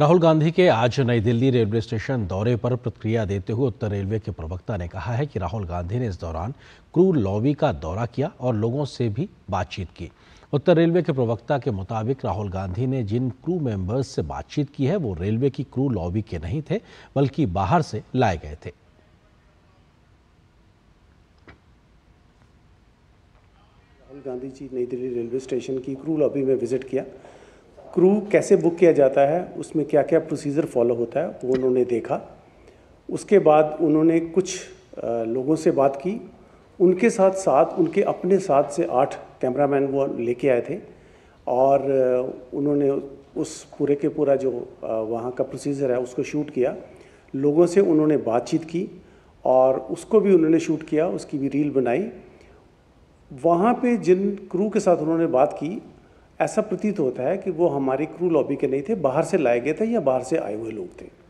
राहुल गांधी के आज नई दिल्ली रेलवे स्टेशन दौरे पर प्रतिक्रिया देते हुए उत्तर रेलवे के प्रवक्ता ने कहा है कि राहुल गांधी ने इस दौरान क्रू लॉबी का दौरा किया और लोगों से भी बातचीत की। उत्तर रेलवे के प्रवक्ता के मुताबिक राहुल गांधी ने जिन क्रू मेंबर्स से बातचीत की है वो रेलवे की क्रू लॉबी के नहीं थे, बल्कि बाहर से लाए गए थे। राहुल गांधी जी नई दिल्ली रेलवे स्टेशन की क्रू लॉबी में विजिट किया। क्रू कैसे बुक किया जाता है, उसमें क्या क्या प्रोसीजर फॉलो होता है, वो उन्होंने देखा। उसके बाद उन्होंने कुछ लोगों से बात की। उनके साथ साथ उनके अपने 7 से 8 कैमरामैन वो लेके आए थे और उन्होंने उस पूरे के पूरा जो वहाँ का प्रोसीजर है उसको शूट किया। लोगों से उन्होंने बातचीत की और उसको भी उन्होंने शूट किया, उसकी भी रील बनाई। वहाँ पे जिन क्रू के साथ उन्होंने बात की, ऐसा प्रतीत होता है कि वो हमारी क्रू लॉबी के नहीं थे, बाहर से लाए गए थे या बाहर से आए हुए लोग थे।